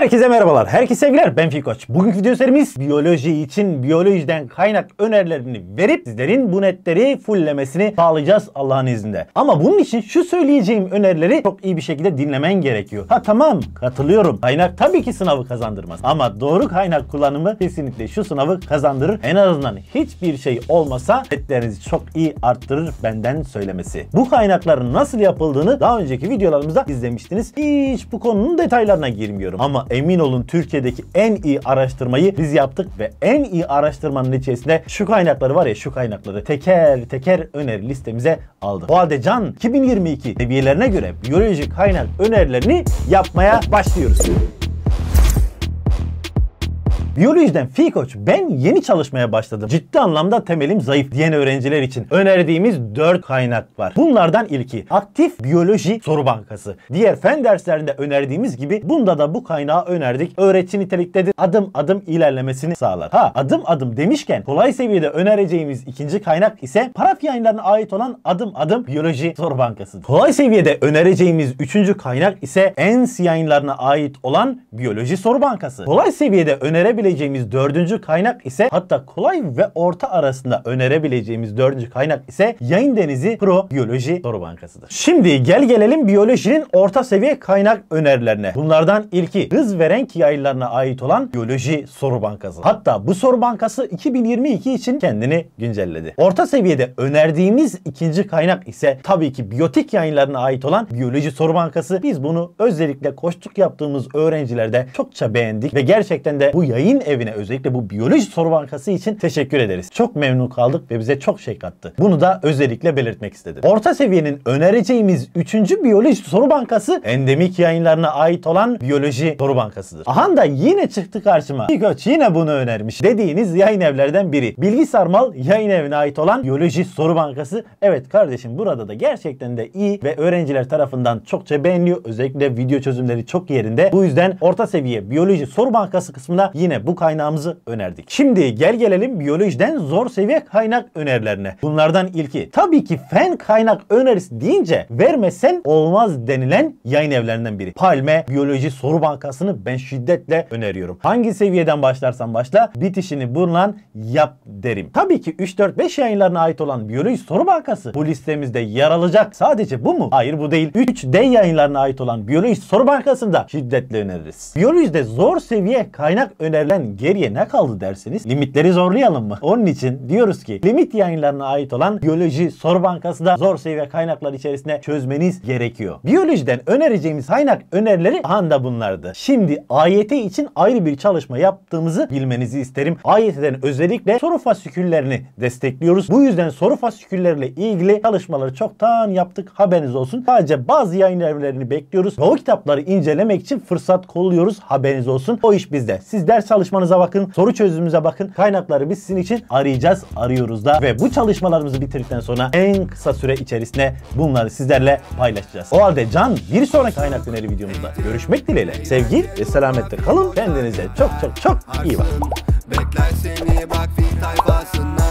Herkese merhabalar, herkese sevgiler. Ben Fikoç. Bugünkü video serimiz biyoloji için biyolojiden kaynak önerilerini verip sizlerin bu netleri fullemesini sağlayacağız Allah'ın izniyle. Ama bunun için şu söyleyeceğim önerileri çok iyi bir şekilde dinlemen gerekiyor. Ha tamam, katılıyorum. Kaynak tabii ki sınavı kazandırmaz. Ama doğru kaynak kullanımı kesinlikle şu sınavı kazandırır. En azından hiçbir şey olmasa netlerinizi çok iyi arttırır benden söylemesi. Bu kaynakların nasıl yapıldığını daha önceki videolarımızda izlemiştiniz. Hiç bu konunun detaylarına girmiyorum. Ama emin olun Türkiye'deki en iyi araştırmayı biz yaptık ve en iyi araştırmanın içerisinde şu kaynakları var ya, şu kaynakları teker teker öneri listemize aldık. O halde Can 2022 seviyelerine göre biyolojik kaynak önerilerini yapmaya başlıyoruz. Biyolojiden Fikoç ben yeni çalışmaya başladım. Ciddi anlamda temelim zayıf diyen öğrenciler için önerdiğimiz 4 kaynak var. Bunlardan ilki Aktif Biyoloji Soru Bankası. Diğer fen derslerinde önerdiğimiz gibi bunda da bu kaynağı önerdik. Öğreti niteliktedir. Adım adım ilerlemesini sağlar. Ha adım adım demişken kolay seviyede önereceğimiz ikinci kaynak ise Paraf yayınlarına ait olan Adım Adım Biyoloji Soru Bankası. Kolay seviyede önereceğimiz üçüncü kaynak ise Ensi yayınlarına ait olan Biyoloji Soru Bankası. Kolay seviyede önerebileceğimiz dördüncü kaynak ise, hatta kolay ve orta arasında önerebileceğimiz dördüncü kaynak ise Yayın Denizi Pro Biyoloji Soru Bankası'dır. Şimdi gelelim biyolojinin orta seviye kaynak önerilerine. Bunlardan ilki Hız Veren yayınlarına ait olan Biyoloji Soru Bankası. Hatta bu soru bankası 2022 için kendini güncelledi. Orta seviyede önerdiğimiz ikinci kaynak ise tabii ki Biyotik yayınlarına ait olan Biyoloji Soru Bankası. Biz bunu özellikle koçluk yaptığımız öğrencilerde çokça beğendik ve gerçekten de bu yayın evine, özellikle bu Biyoloji Soru Bankası için teşekkür ederiz. Çok memnun kaldık ve bize çok şey kattı. Bunu da özellikle belirtmek istedim. Orta seviyenin önereceğimiz 3. Biyoloji Soru Bankası Endemik yayınlarına ait olan Biyoloji Soru Bankası'dır. Aha da yine çıktı karşıma. Fikoç yine bunu önermiş dediğiniz yayın evlerden biri. Bilgi Sarmal yayın evine ait olan Biyoloji Soru Bankası. Evet kardeşim, burada da gerçekten de iyi ve öğrenciler tarafından çokça beğeniliyor. Özellikle video çözümleri çok yerinde. Bu yüzden orta seviye Biyoloji Soru Bankası kısmına yine bu kaynağımızı önerdik. Şimdi gelelim biyolojiden zor seviye kaynak önerilerine. Bunlardan ilki tabii ki fen kaynak önerisi deyince vermesen olmaz denilen yayın evlerinden biri. Palme Biyoloji Soru Bankası'nı ben şiddetle öneriyorum. Hangi seviyeden başlarsan başla bitişini bundan yap derim. Tabii ki 3-4-5 yayınlarına ait olan Biyoloji Soru Bankası bu listemizde yer alacak. Sadece bu mu? Hayır, bu değil. 3D yayınlarına ait olan Biyoloji Soru Bankası'nı da şiddetle öneririz. Biyolojide zor seviye kaynak önerilen geriye ne kaldı dersiniz? Limitleri zorlayalım mı? Onun için diyoruz ki Limit yayınlarına ait olan Biyoloji Soru Bankası da zor seviye kaynaklar içerisinde çözmeniz gerekiyor. Biyolojiden önereceğimiz kaynak önerileri anda bunlardı. Şimdi AYT için ayrı bir çalışma yaptığımızı bilmenizi isterim. AYT'den özellikle soru fasiküllerini destekliyoruz. Bu yüzden soru fasikülleriyle ilgili çalışmaları çoktan yaptık. Haberiniz olsun. Sadece bazı yayın evlerini bekliyoruz ve o kitapları incelemek için fırsat kolluyoruz. Haberiniz olsun. O iş bizde. Siz ders çalışmanıza bakın, soru çözümümüze bakın. Kaynakları biz sizin için arayacağız, arıyoruz da ve bu çalışmalarımızı bitirdikten sonra en kısa süre içerisinde bunları sizlerle paylaşacağız. O halde Can, bir sonraki kaynak öneri videomuzda görüşmek dileğiyle. Sevgi ve selametle kalın. Kendinize çok çok çok iyi bakın.